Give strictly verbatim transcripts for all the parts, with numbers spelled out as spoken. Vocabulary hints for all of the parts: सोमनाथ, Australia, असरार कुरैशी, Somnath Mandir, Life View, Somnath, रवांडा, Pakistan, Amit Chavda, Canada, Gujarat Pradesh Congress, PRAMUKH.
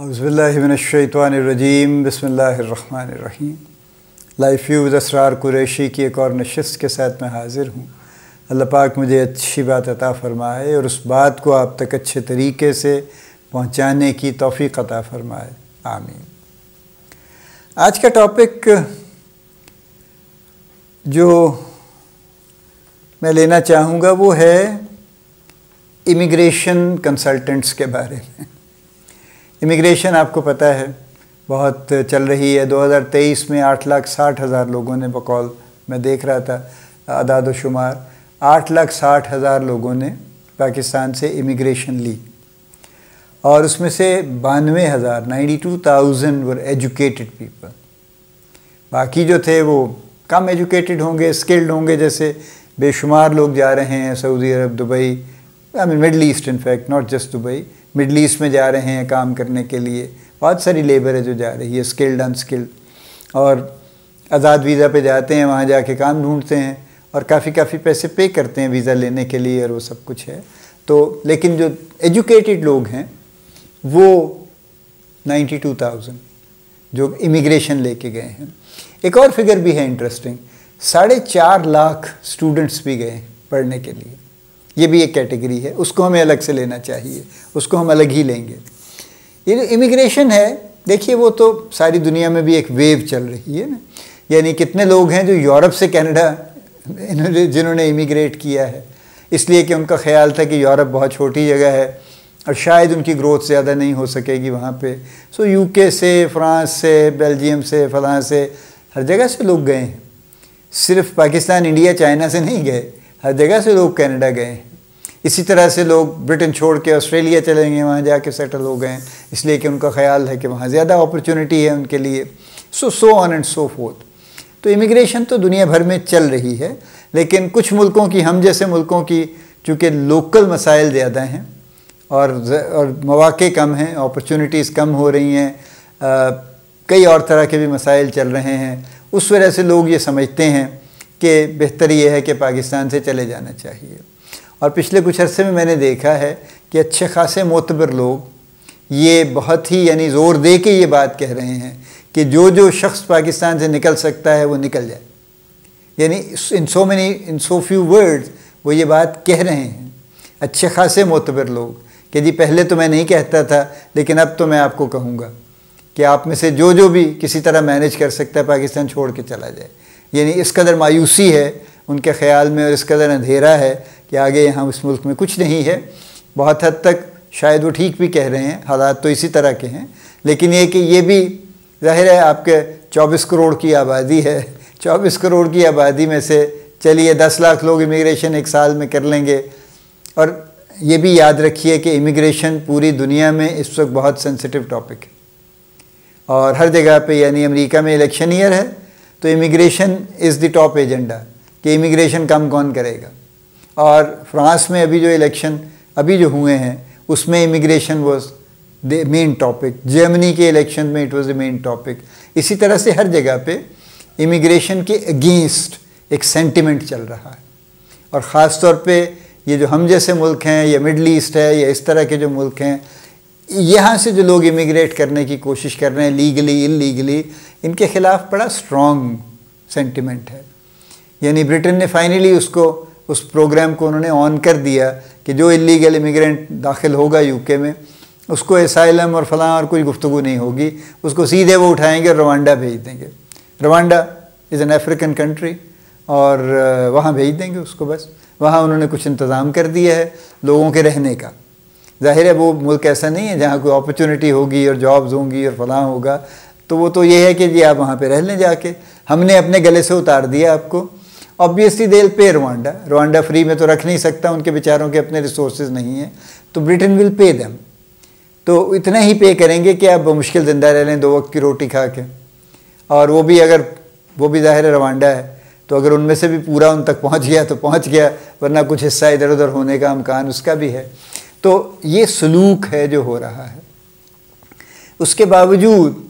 औज़ुबिल्लाहि मिनश्शैतानिर्रजीम बिस्मिल्लाहिर्रहमानिर्रहीम। Life view with असरार कुरैशी की एक और नशिस्त के साथ मैं हाज़िर हूँ। अल्लाह पाक मुझे अच्छी बात अता फ़रमाए और उस बात को आप तक अच्छे तरीके से पहुँचाने की तौफ़ीक़ अता फ़रमाए, आमीन। आज का टॉपिक जो मैं लेना चाहूँगा वो है इमिग्रेशन कंसल्टेंट्स के बारे में। इमिग्रेशन आपको पता है बहुत चल रही है। दो हज़ार तेईस में आठ लाख साठ हज़ार लोगों ने, बकौल मैं देख रहा था अदाद व शुमार, आठ लाख साठ हज़ार लोगों ने पाकिस्तान से इमिग्रेशन ली और उसमें से बानवे हज़ार ninety two thousand were educated people. बाकी जो थे वो कम एजुकेटेड होंगे, स्किल्ड होंगे। जैसे बेशुमार लोग जा रहे हैं Saudi Arab, Dubai, I mean middle east, in fact not just Dubai, middle east में जा रहे हैं काम करने के लिए। बहुत सारी लेबर है जो जा रही है, स्किल्ड अनस्किल्ड, और आज़ाद वीज़ा पे जाते हैं, वहाँ जाके काम ढूंढते हैं और काफ़ी काफ़ी पैसे पे करते हैं वीज़ा लेने के लिए और वो सब कुछ है। तो लेकिन जो एजुकेटेड लोग हैं वो नाइन्टी टू थाउजेंड जो इमिग्रेशन लेके गए हैं। एक और फिगर भी है इंटरेस्टिंग, साढ़े चार लाख स्टूडेंट्स भी गए पढ़ने के लिए। ये भी एक कैटेगरी है, उसको हमें अलग से लेना चाहिए, उसको हम अलग ही लेंगे। ये जो इमिग्रेशन है देखिए, वो तो सारी दुनिया में भी एक वेव चल रही है ना। यानी कितने लोग हैं जो यूरोप से कनाडा इन्होंने जिन्होंने इमिग्रेट किया है, इसलिए कि उनका ख्याल था कि यूरोप बहुत छोटी जगह है और शायद उनकी ग्रोथ ज़्यादा नहीं हो सकेगी वहाँ पे। सो यूके से, फ्रांस से, बेल्जियम से, फलां से, हर जगह से लोग गए हैं। सिर्फ पाकिस्तान, इंडिया, चाइना से नहीं गए, हर जगह से लोग कनाडा गए। इसी तरह से लोग ब्रिटेन छोड़ के ऑस्ट्रेलिया चले गए, वहाँ जाके सेटल हो गए, इसलिए कि उनका ख्याल है कि वहाँ ज़्यादा अपॉर्चुनिटी है उनके लिए। So so on and so forth. तो इमिग्रेशन तो दुनिया भर में चल रही है, लेकिन कुछ मुल्कों की, हम जैसे मुल्कों की, चूँकि लोकल मसाइल ज़्यादा हैं और और मौाक़े कम हैं, अपॉर्चुनिटीज़ कम हो रही हैं, कई और तरह के भी मसाइल चल रहे हैं, उस वजह से लोग ये समझते हैं कि बेहतर ये है कि पाकिस्तान से चले जाना चाहिए। और पिछले कुछ अरसे में मैंने देखा है कि अच्छे खासे मोतबर लोग ये बहुत ही, यानी ज़ोर दे के ये बात कह रहे हैं कि जो जो शख्स पाकिस्तान से निकल सकता है वो निकल जाए। यानी in so many in so few words वो ये बात कह रहे हैं, अच्छे खासे मोतबर लोग, कि जी पहले तो मैं नहीं कहता था लेकिन अब तो मैं आपको कहूँगा कि आप में से जो जो भी किसी तरह मैनेज कर सकता है पाकिस्तान छोड़ के चला जाए। यानी इस कदर मायूसी है उनके ख्याल में और इस कदर अंधेरा है कि आगे यहाँ उस मुल्क में कुछ नहीं है। बहुत हद तक शायद वो ठीक भी कह रहे हैं, हालात तो इसी तरह के हैं, लेकिन ये कि ये भी जाहिर है आपके चौबीस करोड़ की आबादी है, चौबीस करोड़ की आबादी में से चलिए दस लाख लोग इमिग्रेशन एक साल में कर लेंगे। और ये भी याद रखिए कि इमिग्रेशन पूरी दुनिया में इस वक्त बहुत सेंसिटिव टॉपिक है और हर जगह पर, यानी अमेरिका में इलेक्शन ईयर है तो immigration is the top agenda कि इमिग्रेशन कम कौन करेगा। और फ्रांस में अभी जो इलेक्शन अभी जो हुए हैं उसमें immigration was the main topic, Germany के इलेक्शन में it was the main topic. इसी तरह से हर जगह पे इमिग्रेशन के अगेंस्ट एक सेंटिमेंट चल रहा है। और ख़ास तौर पे ये जो हम जैसे मुल्क हैं या मिडल ईस्ट है या इस तरह के जो मुल्क हैं, यहाँ से जो लोग इमिग्रेट करने की कोशिश कर रहे हैं लीगली इल्लीगली, इनके ख़िलाफ़ बड़ा स्ट्रॉन्ग सेंटिमेंट है। यानी ब्रिटेन ने फाइनली उसको, उस प्रोग्राम को उन्होंने ऑन कर दिया कि जो इल्लीगल इमिग्रेंट दाखिल होगा यूके में उसको एसाइलम और फलां और कोई गुफ्तगू नहीं होगी, उसको सीधे वो उठाएंगे और रवांडा भेज देंगे। रवांडा is an African country, और वहाँ भेज देंगे उसको। बस वहाँ उन्होंने कुछ इंतज़ाम कर दिया है लोगों के रहने का। जाहिर है वो मुल्क ऐसा नहीं है जहाँ कोई अपॉर्चुनिटी होगी और जॉब्स होंगी और फलां होगा, तो वो तो ये है कि जी आप वहाँ पे रह लें जाके, हमने अपने गले से उतार दिया आपको। Obviously they will pay रवांडा, रवांडा free में तो रख नहीं सकता, उनके बेचारों के अपने रिसोर्सेज नहीं हैं, तो ब्रिटेन विल पे देम। तो इतना ही पे करेंगे कि आप बमुश्किल ज़िंदा रह लें दो वक्त की रोटी खा के, और वो भी अगर, वो भी ज़ाहिर है रवांडा है, तो अगर उनमें से भी पूरा उन तक पहुँच गया तो पहुँच गया, वरना कुछ हिस्सा इधर उधर होने का अमकान उसका भी है। तो ये सलूक है जो हो रहा है। उसके बावजूद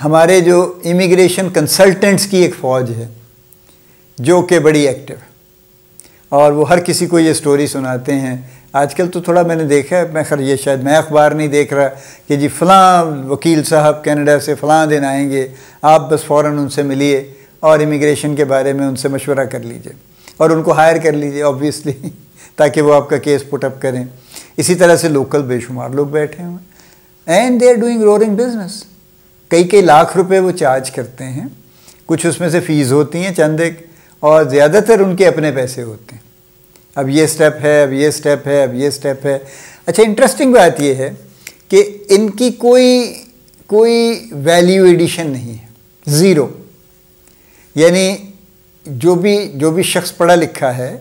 हमारे जो इमिग्रेशन कंसल्टेंट्स की एक फ़ौज है जो कि बड़ी एक्टिव है और वो हर किसी को ये स्टोरी सुनाते हैं। आजकल तो थोड़ा मैंने देखा है, मैं खैर ये शायद मैं अखबार नहीं देख रहा कि जी फ़लाँ वकील साहब कनाडा से फ़लाँ दिन आएंगे, आप बस फ़ौरन उनसे मिलिए और इमिग्रेशन के बारे में उनसे मशवरा कर लीजिए और उनको हायर कर लीजिए ऑब्वियसली, ताकि वो आपका केस पुटअप करें। इसी तरह से लोकल बेशुमार लोग बैठे हुए and they are doing roaring business. कई कई लाख रुपए वो चार्ज करते हैं, कुछ उसमें से फ़ीस होती हैं चंद एक, और ज़्यादातर उनके अपने पैसे होते हैं। अब ये स्टेप है, अब ये स्टेप है, अब ये स्टेप है। अच्छा, इंटरेस्टिंग बात ये है कि इनकी कोई कोई वैल्यू एडिशन नहीं है, ज़ीरो। यानी जो भी जो भी शख्स पढ़ा लिखा है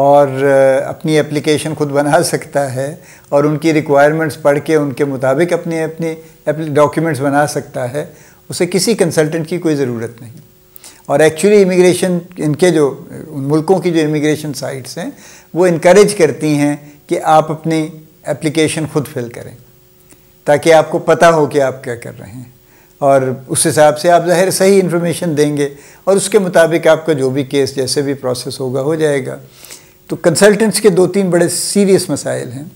और अपनी एप्लीकेशन खुद बना सकता है और उनकी रिक्वायरमेंट्स पढ़ के उनके मुताबिक अपने अपने डॉक्यूमेंट्स बना सकता है, उसे किसी कंसल्टेंट की कोई ज़रूरत नहीं। और एक्चुअली इमिग्रेशन इनके जो उन मुल्कों की जो इमिग्रेशन साइट्स हैं वो इनकरेज करती हैं कि आप अपनी एप्लीकेशन खुद फिल करें, ताकि आपको पता हो कि आप क्या कर रहे हैं, और उस हिसाब से आप ज़ाहिर सही इन्फॉर्मेशन देंगे और उसके मुताबिक आपका जो भी केस जैसे भी प्रोसेस होगा हो जाएगा। तो कंसल्टेंट्स के दो तीन बड़े सीरियस मसाइल हैं।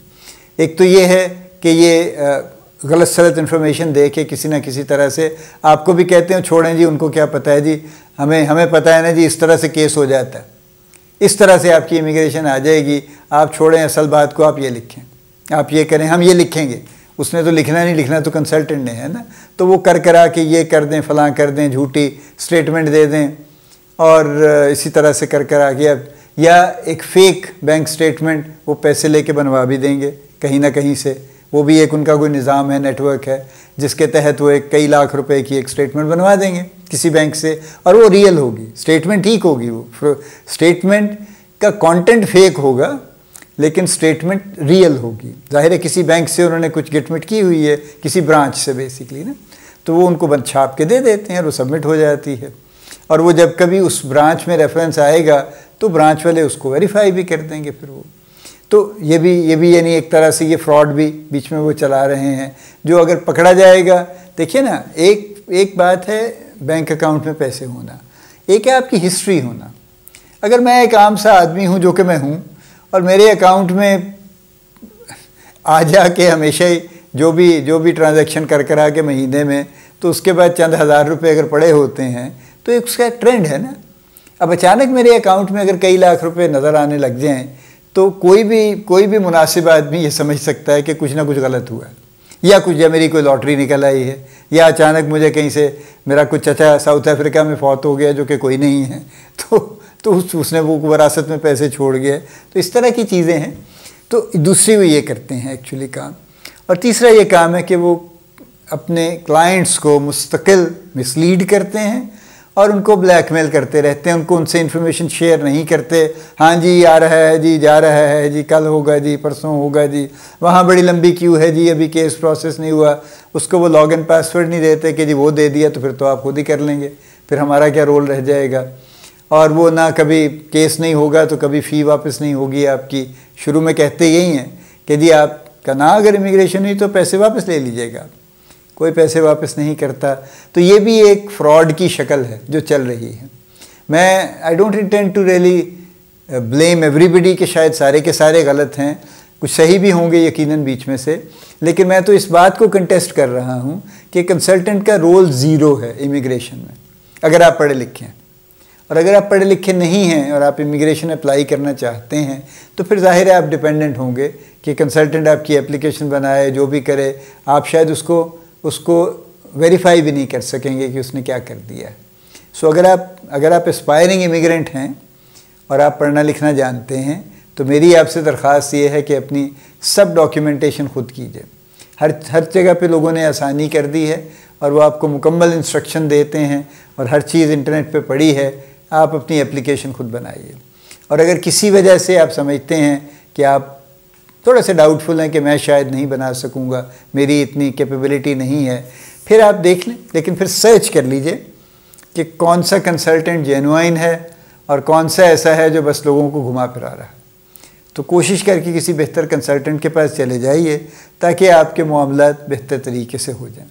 एक तो ये है कि ये गलत सलत इन्फॉर्मेशन दे के किसी ना किसी तरह से आपको भी कहते हैं छोड़ें जी, उनको क्या पता है जी, हमें हमें पता है ना जी, इस तरह से केस हो जाता है, इस तरह से आपकी इमिग्रेशन आ जाएगी, आप छोड़ें असल बात को, आप ये लिखें, आप ये करें, हम ये लिखेंगे। उसने तो लिखना नहीं, लिखना तो कंसल्टेंट ने है ना, तो वो कर करा के ये कर दें, फलां कर दें, झूठी स्टेटमेंट दे दें और इसी तरह से कर करा के, अब या एक फ़ेक बैंक स्टेटमेंट वो पैसे लेके बनवा भी देंगे कहीं ना कहीं से। वो भी एक उनका कोई निज़ाम है, नेटवर्क है, जिसके तहत वो एक कई लाख रुपए की एक स्टेटमेंट बनवा देंगे किसी बैंक से, और वो रियल होगी, स्टेटमेंट ठीक होगी, वो स्टेटमेंट का कंटेंट फेक होगा लेकिन स्टेटमेंट रियल होगी। जाहिर है किसी बैंक से उन्होंने कुछ गिटमिट की हुई है, किसी ब्रांच से बेसिकली ना, तो वो उनको छाप के दे देते हैं और वो सबमिट हो जाती है, और वो जब कभी उस ब्रांच में रेफरेंस आएगा तो ब्रांच वाले उसको वेरीफाई भी कर देंगे फिर वो। तो ये भी ये भी यानी एक तरह से ये फ्रॉड भी बीच में वो चला रहे हैं, जो अगर पकड़ा जाएगा। देखिए ना, एक एक बात है बैंक अकाउंट में पैसे होना, एक है आपकी हिस्ट्री होना। अगर मैं एक आम सा आदमी हूँ, जो कि मैं हूँ, और मेरे अकाउंट में आ जा के हमेशा ही जो भी जो भी ट्रांजैक्शन कर करा के महीने में, तो उसके बाद चंद हज़ार रुपए अगर पड़े होते हैं तो एक उसका ट्रेंड है ना। अब अचानक मेरे अकाउंट में अगर कई लाख रुपए नज़र आने लग जाएं तो कोई भी कोई भी मुनासिब आदमी ये समझ सकता है कि कुछ ना कुछ गलत हुआ है, या कुछ या मेरी कोई लॉटरी निकल आई है, या अचानक मुझे कहीं से मेरा कुछ चचा साउथ अफ्रीका में फौत हो गया जो कि कोई नहीं है, तो तो उस उसने वो विरासत में पैसे छोड़ गया। तो इस तरह की चीज़ें हैं। तो दूसरी वो ये करते हैं एक्चुअली काम, और तीसरा ये काम है कि वो अपने क्लाइंट्स को मुस्तकिल मिसलीड करते हैं और उनको ब्लैकमेल करते रहते हैं, उनको उनसे इन्फॉर्मेशन शेयर नहीं करते। हाँ जी, आ रहा है जी, जा रहा है जी, कल होगा जी, परसों होगा जी, वहाँ बड़ी लंबी क्यू है जी, अभी केस प्रोसेस नहीं हुआ। उसको वो लॉग इन पासवर्ड नहीं देते कि जी वो दे दिया तो फिर तो आप खुद ही कर लेंगे, फिर हमारा क्या रोल रह जाएगा। और वो ना कभी केस नहीं होगा तो कभी फ़ी वापस नहीं होगी आपकी। शुरू में कहते यही हैं कि जी आपका ना अगर इमिग्रेशन हुई तो पैसे वापस ले लीजिएगा, कोई पैसे वापस नहीं करता। तो ये भी एक फ्रॉड की शक्ल है जो चल रही है। मैं I don't intend to really blame everybody कि शायद सारे के सारे गलत हैं, कुछ सही भी होंगे यकीनन बीच में से, लेकिन मैं तो इस बात को कंटेस्ट कर रहा हूँ कि कंसल्टेंट का रोल ज़ीरो है इमिग्रेशन में, अगर आप पढ़े लिखे हैं। और अगर आप पढ़े लिखे नहीं हैं और आप इमिग्रेशन अप्लाई करना चाहते हैं तो फिर जाहिर है आप डिपेंडेंट होंगे कि कंसल्टेंट आपकी एप्लीकेशन बनाए, जो भी करे, आप शायद उसको उसको वेरीफाई भी नहीं कर सकेंगे कि उसने क्या कर दिया है। सो अगर आप अगर आप एस्पायरिंग इमिग्रेंट हैं और आप पढ़ना लिखना जानते हैं तो मेरी आपसे दरख्वास्त ये है कि अपनी सब डॉक्यूमेंटेशन खुद कीजिए। हर हर जगह पे लोगों ने आसानी कर दी है और वो आपको मुकम्मल इंस्ट्रक्शन देते हैं और हर चीज़ इंटरनेट पे पड़ी है। आप अपनी एप्लीकेशन खुद बनाइए, और अगर किसी वजह से आप समझते हैं कि आप थोड़ा सा डाउटफुल हैं कि मैं शायद नहीं बना सकूंगा, मेरी इतनी कैपेबिलिटी नहीं है, फिर आप देख लें, लेकिन फिर सर्च कर लीजिए कि कौन सा कंसल्टेंट जेन्युइन है और कौन सा ऐसा है जो बस लोगों को घुमा फिरा रहा है। तो कोशिश करके किसी बेहतर कंसल्टेंट के पास चले जाइए ताकि आपके मामलात बेहतर तरीके से हो जाएं।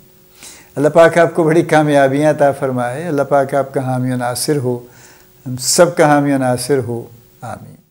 अल्लाह पाक आपको बड़ी कामयाबियाँ अता फरमाए। अल्लाह पाक आपका हामी और नासिर हो, हम सब का हामी और नासिर हो। आमीन।